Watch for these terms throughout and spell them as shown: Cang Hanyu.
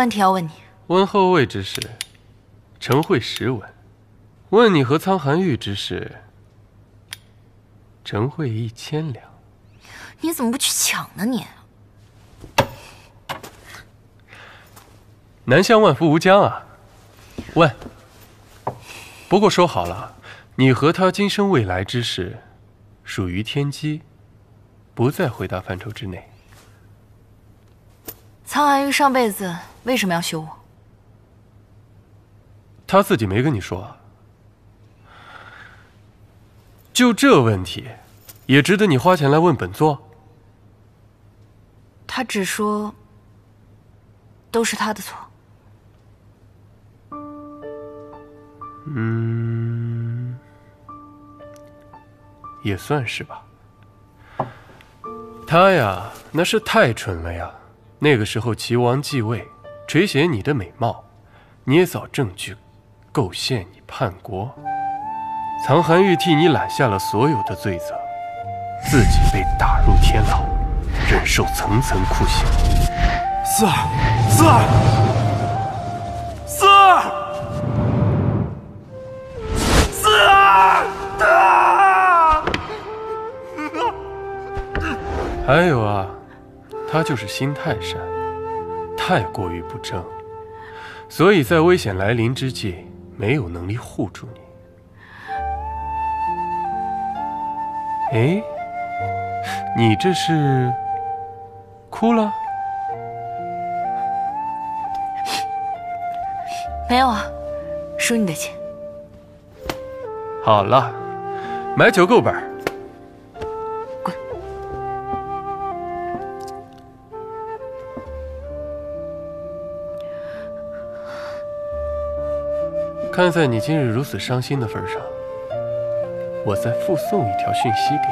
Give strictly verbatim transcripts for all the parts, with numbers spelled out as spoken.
问题要问你。问后魏之事，臣会实闻；问你和苍寒玉之事，臣会一千两。你怎么不去抢呢？你南乡万福无疆啊！问。不过说好了，你和他今生未来之事，属于天机，不在回答范畴之内。 苍寒玉上辈子为什么要休我？他自己没跟你说啊？就这问题，也值得你花钱来问本座？他只说都是他的错。嗯，也算是吧。他呀，那是太蠢了呀。 那个时候，齐王继位，垂涎你的美貌，捏造证据，构陷你叛国。藏寒玉替你揽下了所有的罪责，自己被打入天牢，忍受层层酷刑。四儿，四儿，四儿，四儿！啊！还有啊。 他就是心太善，太过于不争，所以在危险来临之际，没有能力护住你。哎，你这是哭了？没有啊，输你的钱。好了，买酒够本儿。 看在你今日如此伤心的份上，我再附送一条讯息给你。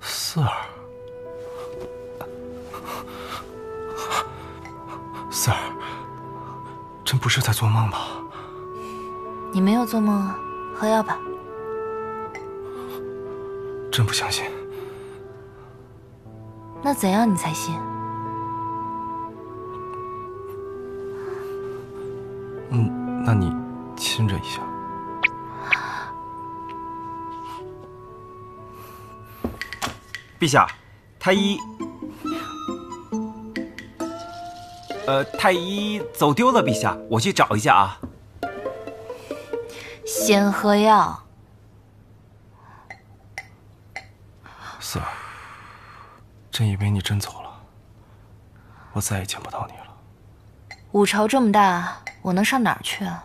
四儿，四儿，真不是在做梦吧？你没有做梦啊。 喝药吧，真不相信。那怎样你才信？嗯，那你亲着一下。陛下，太医，呃，太医走丢了，陛下，我去找一下啊。 先喝药，四儿，真以为你真走了，我再也见不到你了。五朝这么大，我能上哪儿去啊？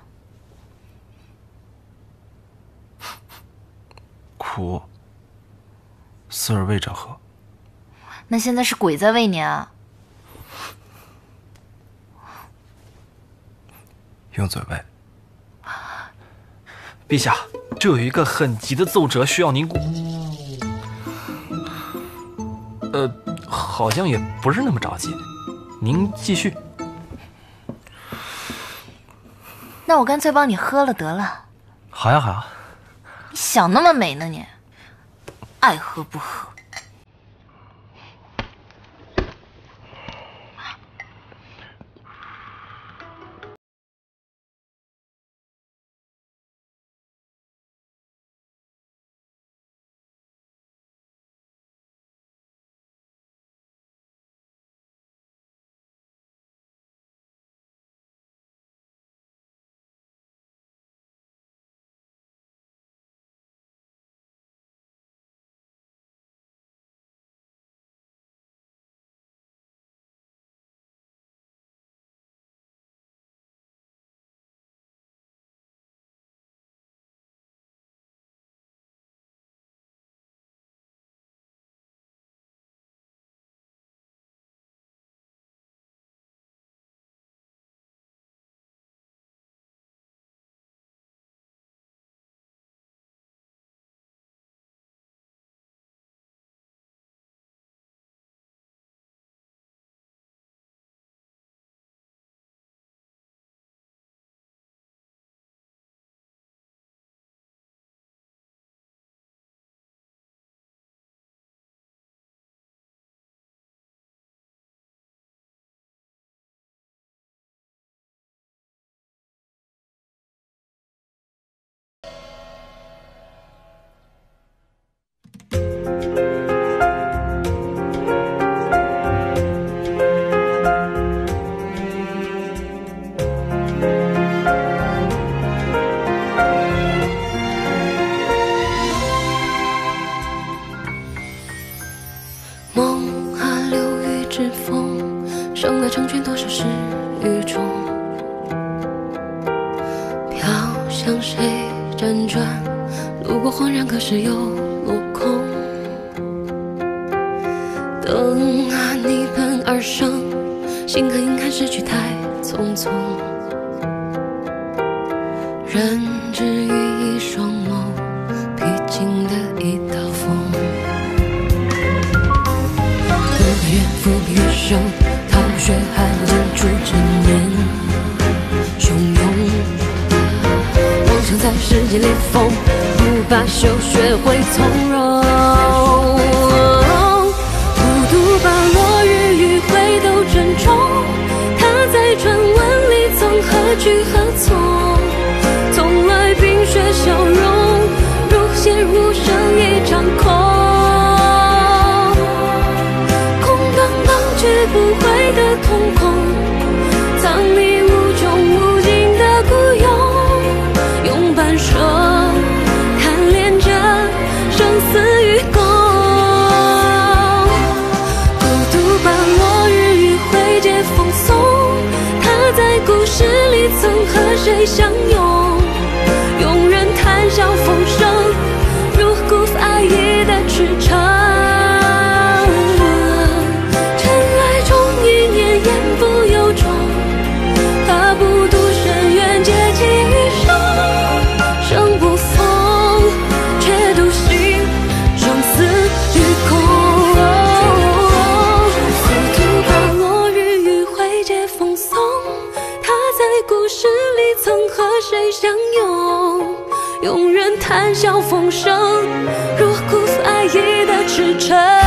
苦，四儿喂着喝。那现在是鬼在喂你啊？用嘴喂。 陛下，这有一个很急的奏折需要您过。呃，好像也不是那么着急，您继续。那我干脆帮你喝了得了。好呀好呀。你想那么美呢你？爱喝不喝。辗转，路过恍然，可是又落空。等啊，你奔而上，心狠应该失去太匆匆。人至于一双眸，披荆的一道锋。不悦不悦生，逃学寒剑出真言，汹涌。 在世界里疯，不罢休，学会从容。孤独把落日余晖都珍重，他在传闻里曾何去何从？从来冰雪消融，如现如生一场空。空荡荡去不回的瞳孔，藏你无穷无。 手贪恋着生死与共，孤独把落日余晖皆奉送。他在故事里曾和谁相拥？庸人谈笑风生，如辜负爱意的驰骋。尘埃中一念言不由衷，他不渡深渊，皆寄余生。 庸人谈笑风生，如辜负爱意的痴缠。